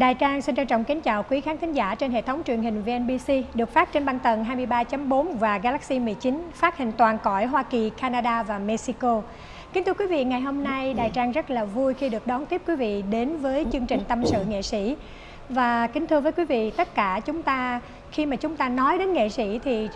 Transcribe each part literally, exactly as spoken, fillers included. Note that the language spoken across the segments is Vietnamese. Đài Trang xin trân trọng kính chào quý khán thính giả trên hệ thống truyền hình vê en bê xê được phát trên băng tần hai mươi ba chấm bốn và Galaxy mười chín, phát hình toàn cõi Hoa Kỳ, Canada và Mexico. Kính thưa quý vị, ngày hôm nay Đài Trang rất là vui khi được đón tiếp quý vị đến với chương trình Tâm sự nghệ sĩ. Và kính thưa với quý vị, tất cả chúng ta khi mà chúng ta nói đến nghệ sĩ thì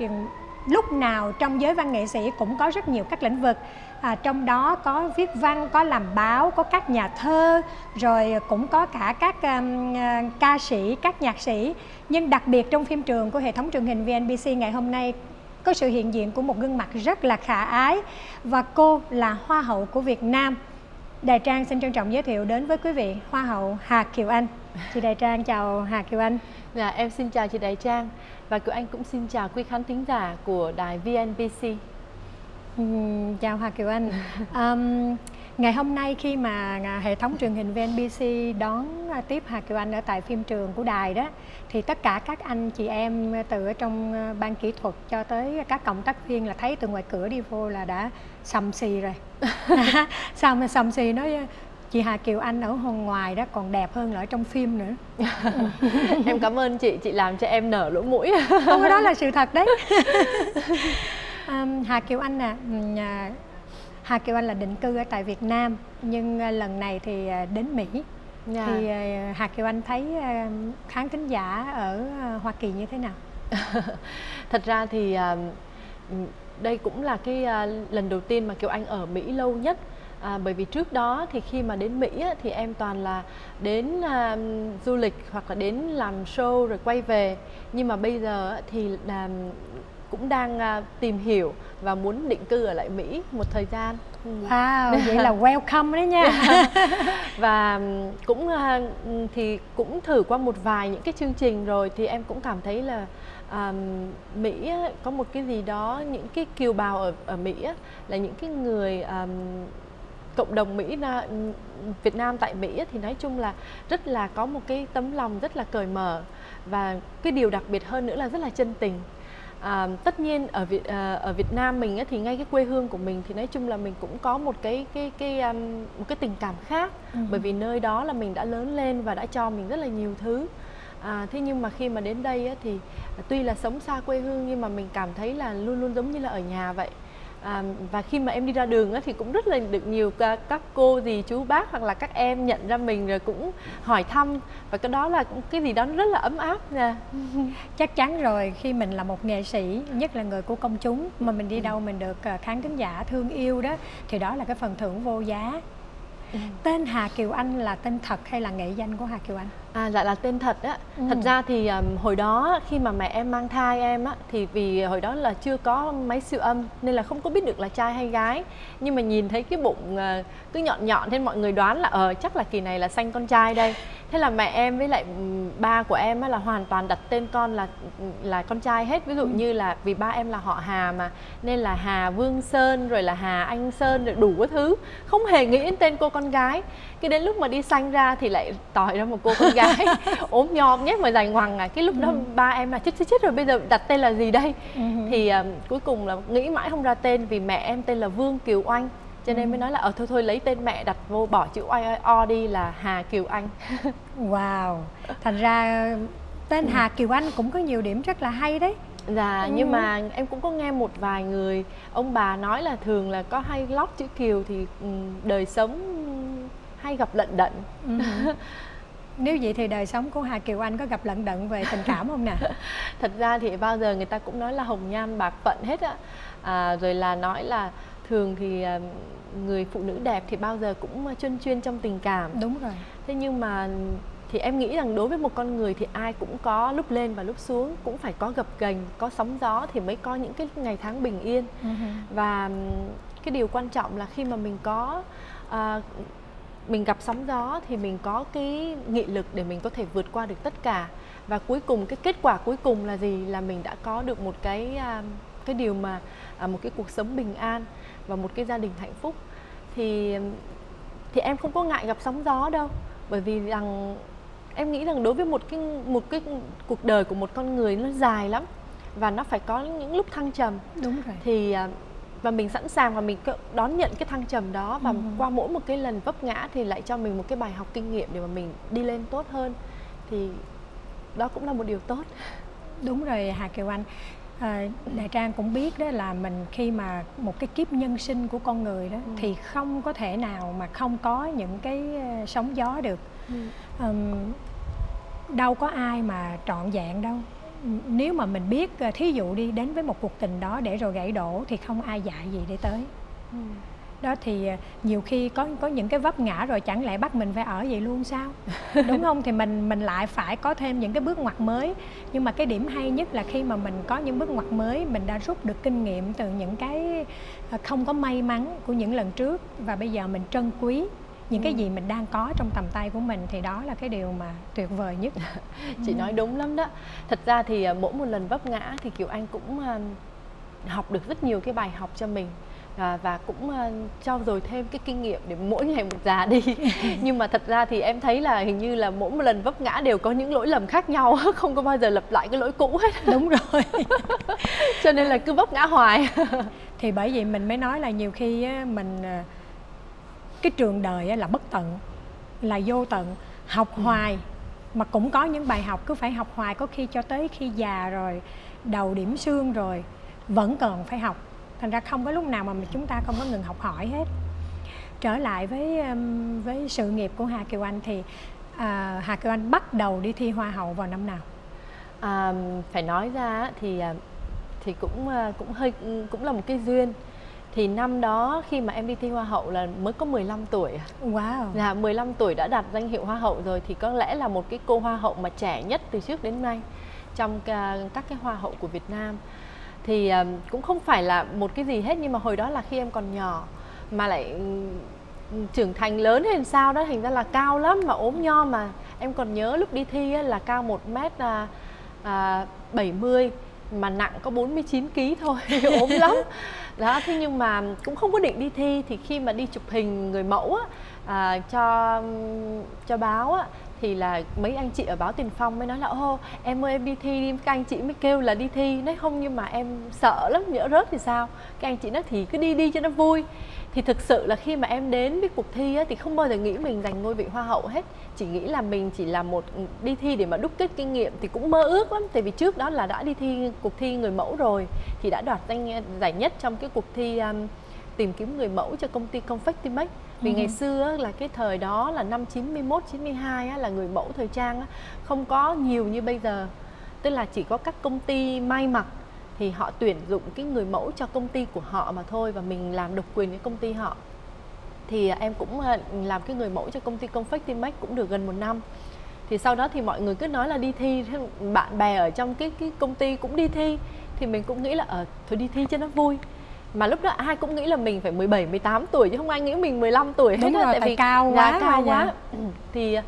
lúc nào trong giới văn nghệ sĩ cũng có rất nhiều các lĩnh vực, à, trong đó có viết văn, có làm báo, có các nhà thơ, rồi cũng có cả các um, ca sĩ, các nhạc sĩ. Nhưng đặc biệt trong phim trường của hệ thống truyền hình vê en bê xê ngày hôm nay có sự hiện diện của một gương mặt rất là khả ái, và cô là Hoa hậu của Việt Nam. Đài Trang xin trân trọng giới thiệu đến với quý vị Hoa hậu Hà Kiều Anh. Chị Đài Trang chào Hà Kiều Anh. Dạ, em xin chào chị Đài Trang. Và Kiều Anh cũng xin chào quý khán thính giả của đài vê en bê xê. uhm, Chào Hà Kiều Anh. um, Ngày hôm nay khi mà hệ thống truyền hình vê en bê xê đón tiếp Hà Kiều Anh ở tại phim trường của đài đó, thì tất cả các anh chị em từ ở trong ban kỹ thuật cho tới các cộng tác viên là thấy từ ngoài cửa đi vô là đã sầm xì rồi. Sao mà sầm xì nói chị Hà Kiều Anh ở hòn ngoài đó còn đẹp hơn là ở trong phim nữa. Em cảm ơn chị, chị làm cho em nở lỗ mũi. Không, đó là sự thật đấy. à, Hà Kiều Anh à, Hà Kiều Anh là định cư ở tại Việt Nam, nhưng lần này thì đến Mỹ. Yeah. Thì Hà Kiều Anh thấy khán thính giả ở Hoa Kỳ như thế nào? Thật ra thì đây cũng là cái lần đầu tiên mà Kiều Anh ở Mỹ lâu nhất. À, bởi vì trước đó thì khi mà đến Mỹ á, thì em toàn là đến à, du lịch hoặc là đến làm show rồi quay về. Nhưng mà bây giờ á, thì à, cũng đang à, tìm hiểu và muốn định cư ở lại Mỹ một thời gian. Wow, vậy là welcome đấy nha. Và cũng à, thì cũng thử qua một vài những cái chương trình rồi thì em cũng cảm thấy là à, Mỹ á, có một cái gì đó, những cái kiều bào ở, ở Mỹ á, là những cái người... À, cộng đồng Mỹ, Việt Nam tại Mỹ thì nói chung là rất là có một cái tấm lòng rất là cởi mở, và cái điều đặc biệt hơn nữa là rất là chân tình. À, tất nhiên ở Việt, ở Việt Nam mình thì ngay cái quê hương của mình thì nói chung là mình cũng có một cái cái cái một cái tình cảm khác. Ừ. Bởi vì nơi đó là mình đã lớn lên và đã cho mình rất là nhiều thứ. À, thế nhưng mà khi mà đến đây thì tuy là sống xa quê hương nhưng mà mình cảm thấy là luôn luôn giống như là ở nhà vậy. À, và khi mà em đi ra đường á, thì cũng rất là được nhiều các cô dì chú bác hoặc là các em nhận ra mình rồi cũng hỏi thăm, và cái đó là cái gì đó rất là ấm áp nha. Chắc chắn rồi, khi mình là một nghệ sĩ, nhất là người của công chúng mà mình đi đâu mình được khán thính giả thương yêu đó, thì đó là cái phần thưởng vô giá. Ừ. Tên Hà Kiều Anh là tên thật hay là nghệ danh của Hà Kiều Anh? À, dạ là tên thật á. Ừ. Thật ra thì um, hồi đó khi mà mẹ em mang thai em á, thì vì hồi đó là chưa có máy siêu âm nên là không có biết được là trai hay gái. Nhưng mà nhìn thấy cái bụng uh, cứ nhọn nhọn nên mọi người đoán là ờ chắc là kỳ này là sanh con trai đây. Thế là mẹ em với lại ba của em á, là hoàn toàn đặt tên con là là con trai hết. Ví dụ ừ. như là vì ba em là họ Hà mà, nên là Hà Vương Sơn rồi là Hà Anh Sơn rồi đủ cái thứ, không hề nghĩ đến tên cô con gái. Cái đến lúc mà đi sanh ra thì lại tỏi ra một cô con gái ốm nhom nhét mà dài ngoằng à. Cái lúc đó ừ. ba em là chết chết chết rồi, bây giờ đặt tên là gì đây? Ừ. Thì um, cuối cùng là nghĩ mãi không ra tên, vì mẹ em tên là Vương Kiều Oanh. Cho nên ừ. mới nói là ờ thôi thôi lấy tên mẹ đặt vô, bỏ chữ o đi là Hà Kiều Anh. Wow, thành ra tên Hà Kiều Anh cũng có nhiều điểm rất là hay đấy. Dạ, ừ. nhưng mà em cũng có nghe một vài người, ông bà nói là thường là có hay lót chữ Kiều thì đời sống hay gặp lận đận. Ừ. Nếu vậy thì đời sống của Hà Kiều Anh có gặp lận đận về tình cảm không nè? Thật ra thì bao giờ người ta cũng nói là hồng nhan bạc phận hết á. À, rồi là nói là thường thì người phụ nữ đẹp thì bao giờ cũng chuyên chuyên trong tình cảm. Đúng rồi. Thế nhưng mà thì em nghĩ rằng đối với một con người thì ai cũng có lúc lên và lúc xuống, cũng phải có gập ghềnh, có sóng gió thì mới có những cái ngày tháng bình yên. Uh-huh. Và cái điều quan trọng là khi mà mình có à, mình gặp sóng gió thì mình có cái nghị lực để mình có thể vượt qua được tất cả. Và cuối cùng cái kết quả cuối cùng là gì? Là mình đã có được một cái cái điều mà một cái cuộc sống bình an và một cái gia đình hạnh phúc. Thì thì em không có ngại gặp sóng gió đâu, bởi vì rằng em nghĩ rằng đối với một cái một cái cuộc đời của một con người nó dài lắm và nó phải có những lúc thăng trầm. Đúng rồi. Thì và mình sẵn sàng và mình đón nhận cái thăng trầm đó, và ừ. qua mỗi một cái lần vấp ngã thì lại cho mình một cái bài học kinh nghiệm để mà mình đi lên tốt hơn. thì đó cũng là một điều tốt. Đúng rồi Hà Kiều Anh. À, Đài Trang cũng biết đó là mình khi mà một cái kiếp nhân sinh của con người đó, ừ. thì không có thể nào mà không có những cái sóng gió được. ừ. à, Đâu có ai mà trọn vẹn đâu. Nếu mà mình biết, thí dụ đi đến với một cuộc tình đó để rồi gãy đổ thì không ai dạy gì để tới. ừ. Đó thì nhiều khi có có những cái vấp ngã rồi chẳng lẽ bắt mình phải ở vậy luôn sao? Đúng không? Thì mình mình lại phải có thêm những cái bước ngoặt mới. Nhưng mà cái điểm hay nhất là khi mà mình có những bước ngoặt mới, mình đã rút được kinh nghiệm từ những cái không có may mắn của những lần trước, và bây giờ mình trân quý những ừ. cái gì mình đang có trong tầm tay của mình, thì đó là cái điều mà tuyệt vời nhất. Chị ừ. nói đúng lắm đó. Thật ra thì mỗi một lần vấp ngã thì Kiều Anh cũng học được rất nhiều cái bài học cho mình. À, và cũng uh, cho rồi thêm cái kinh nghiệm để mỗi ngày một già đi. Nhưng mà thật ra thì em thấy là hình như là mỗi một lần vấp ngã đều có những lỗi lầm khác nhau, không có bao giờ lặp lại cái lỗi cũ hết. Đúng rồi. Cho nên là cứ vấp ngã hoài. Thì bởi vì mình mới nói là nhiều khi mình cái trường đời là bất tận, là vô tận, học hoài mà cũng có những bài học cứ phải học hoài, có khi cho tới khi già rồi, đầu điểm xương rồi vẫn còn phải học. Thành ra không có lúc nào mà chúng ta không có ngừng học hỏi hết. Trở lại với với sự nghiệp của Hà Kiều Anh thì à, Hà Kiều Anh bắt đầu đi thi Hoa hậu vào năm nào? À, phải nói ra thì thì cũng cũng hơi cũng là một cái duyên. Thì năm đó khi mà em đi thi Hoa hậu là mới có mười lăm tuổi. Wow. Là mười lăm tuổi đã đạt danh hiệu Hoa hậu rồi, thì có lẽ là một cái cô Hoa hậu mà trẻ nhất từ trước đến nay trong các cái Hoa hậu của Việt Nam. Thì cũng không phải là một cái gì hết, nhưng mà hồi đó là khi em còn nhỏ mà lại trưởng thành lớn hay sao đó, thành ra là cao lắm mà ốm nho. Mà em còn nhớ lúc đi thi là cao một mét bảy mươi mà nặng có bốn mươi chín ký thôi. Ốm lắm đó. Thế nhưng mà cũng không có định đi thi. Thì khi mà đi chụp hình người mẫu á, cho cho báo á, thì là mấy anh chị ở báo Tiền Phong mới nói là ô em ơi em đi thi đi, các anh chị mới kêu là đi thi. Nói không, nhưng mà em sợ lắm, nhỡ rớt thì sao. Các anh chị nói thì cứ đi đi cho nó vui. Thì thực sự là khi mà em đến với cuộc thi á, thì không bao giờ nghĩ mình giành ngôi vị Hoa hậu hết. Chỉ nghĩ là mình chỉ là một đi thi để mà đúc kết kinh nghiệm, thì cũng mơ ước lắm. Tại vì trước đó là đã đi thi cuộc thi người mẫu rồi, thì đã đoạt danh giải nhất trong cái cuộc thi um, tìm kiếm người mẫu cho công ty Confectimax. Vì ừ. ngày xưa là cái thời đó là năm chín mốt, chín hai là người mẫu thời trang không có nhiều như bây giờ. Tức là chỉ có các công ty may mặc thì họ tuyển dụng cái người mẫu cho công ty của họ mà thôi, và mình làm độc quyền với công ty họ. Thì em cũng làm cái người mẫu cho công ty Confectimax cũng được gần một năm. Thì sau đó thì mọi người cứ nói là đi thi, bạn bè ở trong cái, cái công ty cũng đi thi. Thì mình cũng nghĩ là ờ, thôi đi thi cho nó vui. Mà lúc đó ai cũng nghĩ là mình phải mười bảy, mười tám tuổi chứ không ai nghĩ mình mười lăm tuổi hết. Đúng rồi, tại, tại vì cao quá, cao quá. Ừ. Thì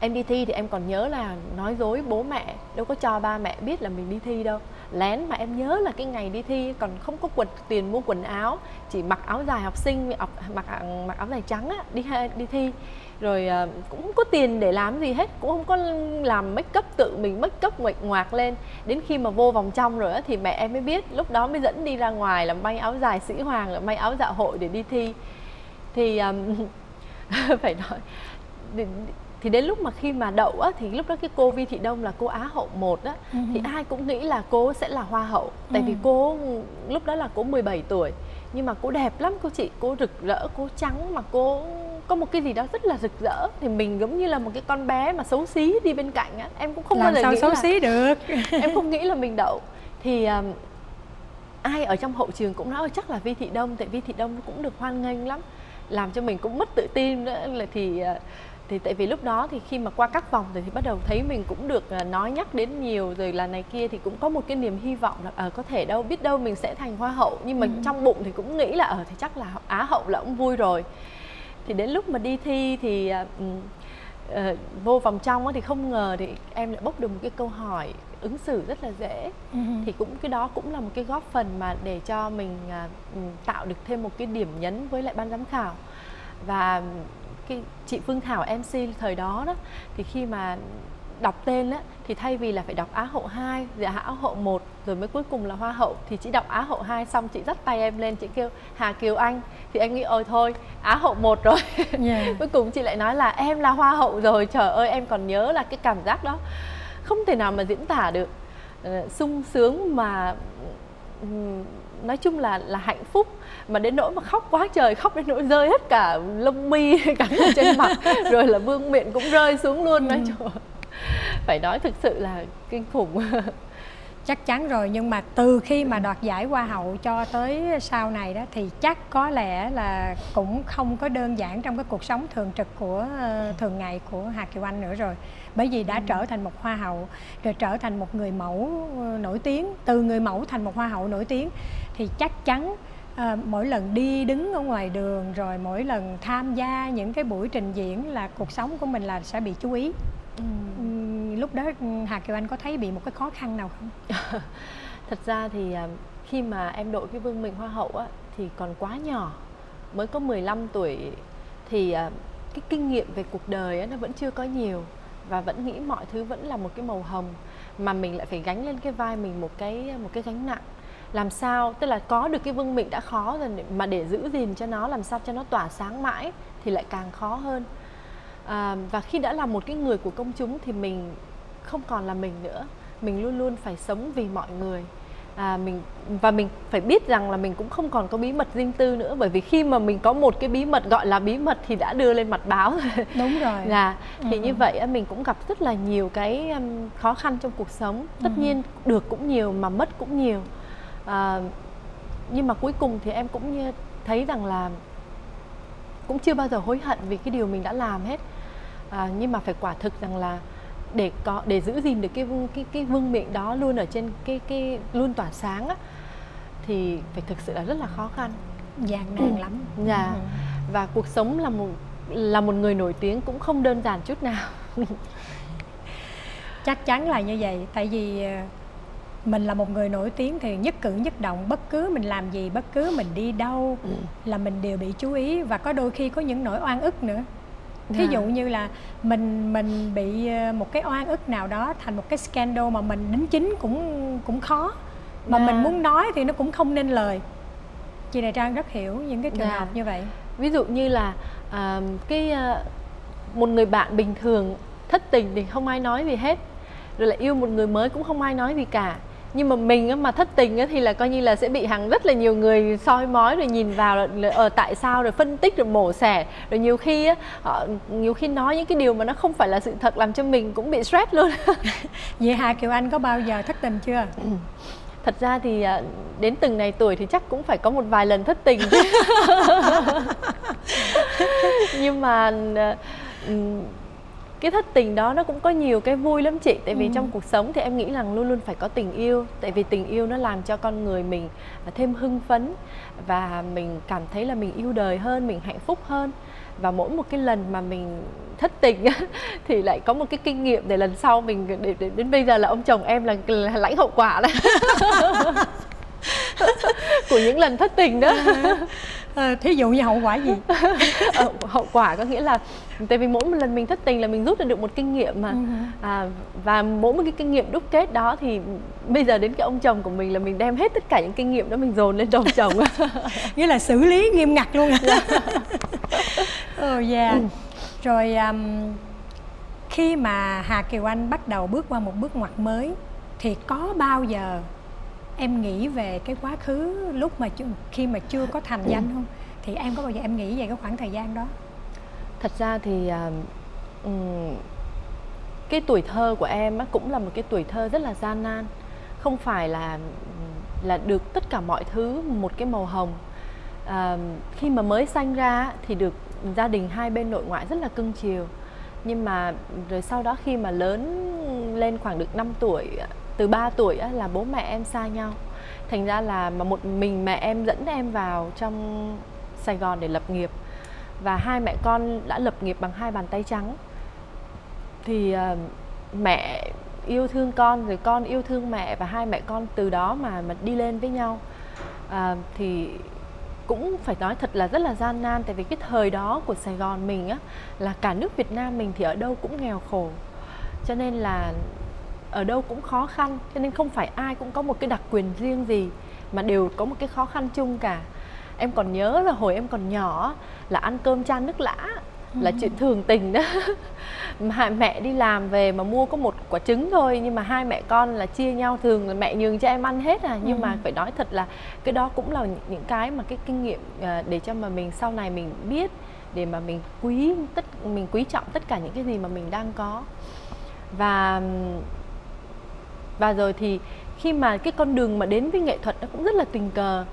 em đi thi thì em còn nhớ là nói dối bố mẹ, đâu có cho ba mẹ biết là mình đi thi đâu. Lén mà em nhớ là cái ngày đi thi còn không có quần, tiền mua quần áo, chỉ mặc áo dài học sinh, mặc mặc áo dài trắng á, đi đi thi. Rồi cũng không có tiền để làm gì hết, cũng không có làm make up, tự mình make up ngoạch ngoạc lên. Đến khi mà vô vòng trong rồi á, thì mẹ em mới biết, lúc đó mới dẫn đi ra ngoài là may áo dài Sĩ Hoàng, là may áo dạ hội để đi thi. Thì um, phải nói thì đến lúc mà khi mà đậu á, thì lúc đó cái cô Vy Thị Đông là cô Á hậu một á, uh-huh. thì ai cũng nghĩ là cô sẽ là Hoa hậu. Tại uh-huh. vì cô lúc đó là cô mười bảy tuổi, nhưng mà cô đẹp lắm cô chị, cô rực rỡ, cô trắng mà cô có một cái gì đó rất là rực rỡ. Thì mình giống như là một cái con bé mà xấu xí đi bên cạnh á, em cũng không bao giờ nghĩ xấu là... xí được. Em không nghĩ là mình đậu. Thì um, ai ở trong hậu trường cũng nói chắc là Vy Thị Đông, tại Vy Thị Đông cũng được hoan nghênh lắm, làm cho mình cũng mất tự tin nữa. Là thì uh, thì tại vì lúc đó thì khi mà qua các vòng rồi thì bắt đầu thấy mình cũng được nói nhắc đến nhiều rồi là này kia, thì cũng có một cái niềm hy vọng là ờ, có thể đâu biết đâu mình sẽ thành Hoa hậu. Nhưng mà ừ. trong bụng thì cũng nghĩ là ờ, thì chắc là Á hậu là cũng vui rồi. Thì đến lúc mà đi thi thì uh, uh, vô vòng trong thì không ngờ thì em lại bốc được một cái câu hỏi ứng xử rất là dễ. ừ. Thì cũng cái đó cũng là một cái góp phần mà để cho mình uh, tạo được thêm một cái điểm nhấn với lại ban giám khảo. Và cái chị Phương Thảo em xê thời đó đó, thì khi mà đọc tên á, thì thay vì là phải đọc Á hậu hai, rồi Á hậu một, rồi mới cuối cùng là Hoa hậu, thì chị đọc Á hậu hai xong chị dắt tay em lên, chị kêu Hà Kiều Anh. Thì em nghĩ ôi thôi, Á hậu một rồi. Yeah. Cuối cùng chị lại nói là em là Hoa hậu rồi. Trời ơi, em còn nhớ là cái cảm giác đó không thể nào mà diễn tả được. Uh, sung sướng mà um, nói chung là là hạnh phúc, mà đến nỗi mà khóc quá trời, khóc đến nỗi rơi hết cả lông mi, cả trên mặt, rồi là vương miện cũng rơi xuống luôn. Nói chung phải nói thực sự là kinh khủng. Chắc chắn rồi, nhưng mà từ khi mà đoạt giải Hoa hậu cho tới sau này đó thì chắc có lẽ là cũng không có đơn giản trong cái cuộc sống thường trực của thường ngày của Hà Kiều Anh nữa rồi. Bởi vì đã trở thành một hoa hậu, rồi trở thành một người mẫu nổi tiếng, từ người mẫu thành một hoa hậu nổi tiếng thì chắc chắn à, mỗi lần đi đứng ở ngoài đường, rồi mỗi lần tham gia những cái buổi trình diễn là cuộc sống của mình là sẽ bị chú ý. Ừ. Lúc đó Hà Kiều Anh có thấy bị một cái khó khăn nào không? Thật ra thì khi mà em đội cái vương miện Hoa hậu á, thì còn quá nhỏ, mới có mười lăm tuổi, thì cái kinh nghiệm về cuộc đời á, nó vẫn chưa có nhiều, và vẫn nghĩ mọi thứ vẫn là một cái màu hồng, mà mình lại phải gánh lên cái vai mình một cái một cái gánh nặng. Làm sao, tức là có được cái vương miện đã khó rồi, mà để giữ gìn cho nó, làm sao cho nó tỏa sáng mãi thì lại càng khó hơn. À, và khi đã là một cái người của công chúng thì mình không còn là mình nữa, mình luôn luôn phải sống vì mọi người. À, mình và mình phải biết rằng là mình cũng không còn có bí mật riêng tư nữa, bởi vì khi mà mình có một cái bí mật gọi là bí mật thì đã đưa lên mặt báo rồi. Đúng rồi. Là thì ừ. như vậy mình cũng gặp rất là nhiều cái khó khăn trong cuộc sống. Tất ừ. nhiên được cũng nhiều mà mất cũng nhiều. À, nhưng mà cuối cùng thì em cũng thấy rằng là cũng chưa bao giờ hối hận vì cái điều mình đã làm hết. À, nhưng mà phải quả thực rằng là để có để giữ gìn được cái cái cái vương miện đó luôn ở trên cái cái luôn tỏa sáng á, thì phải thực sự là rất là khó khăn, gian nan lắm. Dạ. Ừ. Và cuộc sống là một là một người nổi tiếng cũng không đơn giản chút nào. Chắc chắn là như vậy, tại vì mình là một người nổi tiếng thì nhất cử nhất động, bất cứ mình làm gì, bất cứ mình đi đâu ừ. là mình đều bị chú ý, và có đôi khi có những nỗi oan ức nữa. Thí dụ như là mình mình bị một cái oan ức nào đó thành một cái scandal mà mình đính chính cũng cũng khó, mà yeah. mình muốn nói thì nó cũng không nên lời. Chị Đài Trang rất hiểu những cái trường yeah. hợp như vậy. Ví dụ như là uh, cái uh, một người bạn bình thường thất tình thì không ai nói gì hết, rồi lại yêu một người mới cũng không ai nói gì cả. Nhưng mà mình mà thất tình thì là coi như là sẽ bị hàng rất là nhiều người soi mói, rồi nhìn vào là ờ, tại sao, rồi phân tích, rồi mổ xẻ, rồi nhiều khi họ nhiều khi nói những cái điều mà nó không phải là sự thật, làm cho mình cũng bị stress luôn. Vậy Hà Kiều Anh có bao giờ thất tình chưa? Thật ra thì đến từng này tuổi thì chắc cũng phải có một vài lần thất tình. Nhưng mà cái thất tình đó nó cũng có nhiều cái vui lắm chị. Tại vì ừ. trong cuộc sống thì em nghĩ rằng luôn luôn phải có tình yêu. Tại vì tình yêu nó làm cho con người mình thêm hưng phấn, và mình cảm thấy là mình yêu đời hơn, mình hạnh phúc hơn. Và mỗi một cái lần mà mình thất tình thì lại có một cái kinh nghiệm để lần sau mình, để, để đến bây giờ là ông chồng em là, là lãnh hậu quả đấy. Của những lần thất tình đó. À, thí dụ như hậu quả gì? Ờ, hậu quả có nghĩa là tại vì mỗi một lần mình thất tình là mình rút ra được một kinh nghiệm mà. À, và mỗi một cái kinh nghiệm đúc kết đó thì bây giờ đến cái ông chồng của mình là mình đem hết tất cả những kinh nghiệm đó mình dồn lên đầu chồng. Nghĩa là xử lý nghiêm ngặt luôn. Ờ, dạ. ừ. Rồi um, khi mà Hà Kiều Anh bắt đầu bước qua một bước ngoặt mới thì có bao giờ em nghĩ về cái quá khứ lúc mà khi mà chưa có thành danh không? Thì em có bao giờ em nghĩ về cái khoảng thời gian đó? Thật ra thì uh, cái tuổi thơ của em cũng là một cái tuổi thơ rất là gian nan. Không phải là là được tất cả mọi thứ một cái màu hồng. Uh, khi mà mới sanh ra thì được gia đình hai bên nội ngoại rất là cưng chiều. Nhưng mà rồi sau đó khi mà lớn lên khoảng được năm tuổi, từ ba tuổi á, là bố mẹ em xa nhau. Thành ra là mà một mình mẹ em dẫn em vào trong Sài Gòn để lập nghiệp. Và hai mẹ con đã lập nghiệp bằng hai bàn tay trắng. Thì uh, mẹ yêu thương con, rồi con yêu thương mẹ. Và hai mẹ con từ đó mà, mà đi lên với nhau. uh, Thì cũng phải nói thật là rất là gian nan. Tại vì cái thời đó của Sài Gòn mình á, là cả nước Việt Nam mình thì ở đâu cũng nghèo khổ. Cho nên là ở đâu cũng khó khăn, cho nên không phải ai cũng có một cái đặc quyền riêng gì, mà đều có một cái khó khăn chung cả. Em còn nhớ là hồi em còn nhỏ là ăn cơm chan nước lã là ừ. chuyện thường tình đó. Mà mẹ đi làm về mà mua có một quả trứng thôi, nhưng mà hai mẹ con là chia nhau, thường là mẹ nhường cho em ăn hết à. Nhưng ừ. mà phải nói thật là cái đó cũng là những cái mà cái kinh nghiệm để cho mà mình sau này mình biết, để mà mình quý tất mình quý trọng tất cả những cái gì mà mình đang có. Và và rồi thì khi mà cái con đường mà đến với nghệ thuật nó cũng rất là tình cờ,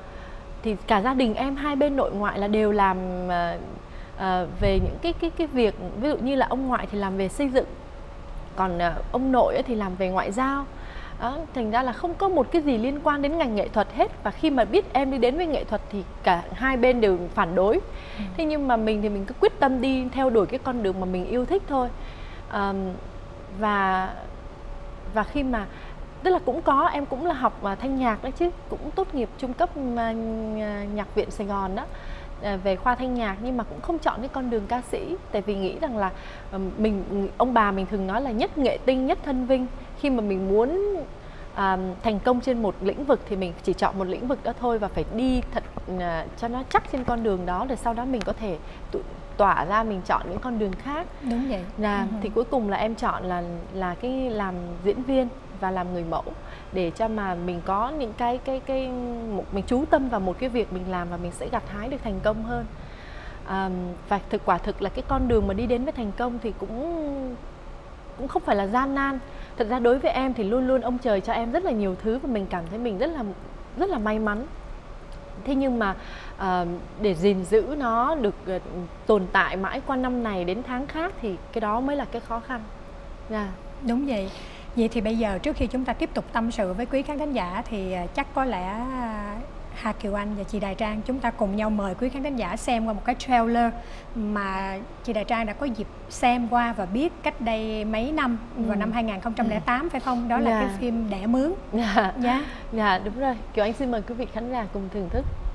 thì cả gia đình em hai bên nội ngoại là đều làm à, về những cái cái cái việc, ví dụ như là ông ngoại thì làm về xây dựng, còn à, ông nội ấy thì làm về ngoại giao. Đó, thành ra là không có một cái gì liên quan đến ngành nghệ thuật hết. Và khi mà biết em đi đến với nghệ thuật thì cả hai bên đều phản đối. Ừ. Thế nhưng mà mình thì mình cứ quyết tâm đi theo đuổi cái con đường mà mình yêu thích thôi. À, và và khi mà tức là cũng có, em cũng là học thanh nhạc đó chứ, cũng tốt nghiệp trung cấp nhạc viện Sài Gòn đó, về khoa thanh nhạc, nhưng mà cũng không chọn cái con đường ca sĩ, tại vì nghĩ rằng là mình, ông bà mình thường nói là nhất nghệ tinh nhất thân vinh. Khi mà mình muốn à, thành công trên một lĩnh vực thì mình chỉ chọn một lĩnh vực đó thôi, và phải đi thật à, cho nó chắc trên con đường đó, để sau đó mình có thể tỏa ra mình chọn những con đường khác. Đúng vậy. Là ừ. thì cuối cùng là em chọn là là cái làm diễn viên và làm người mẫu, để cho mà mình có những cái cái cái một, mình chú tâm vào một cái việc mình làm và mình sẽ gặt hái được thành công hơn. À, và thực quả thực là cái con đường mà đi đến với thành công thì cũng cũng không phải là gian nan. Thật ra đối với em thì luôn luôn ông trời cho em rất là nhiều thứ và mình cảm thấy mình rất là rất là may mắn. Thế nhưng mà à, để gìn giữ nó được uh, tồn tại mãi qua năm này đến tháng khác thì cái đó mới là cái khó khăn. Yeah. Đúng vậy. Vậy thì bây giờ trước khi chúng ta tiếp tục tâm sự với quý khán thính giả thì chắc có lẽ Hà Kiều Anh và chị Đài Trang chúng ta cùng nhau mời quý khán thính giả xem qua một cái trailer mà chị Đài Trang đã có dịp xem qua và biết cách đây mấy năm, ừ. vào năm hai nghìn không trăm lẻ tám, ừ. phải không? Đó là yeah. cái phim Đẻ Mướn. Dạ, yeah. yeah. yeah, đúng rồi. Kiều Anh xin mời quý vị khán giả cùng thưởng thức.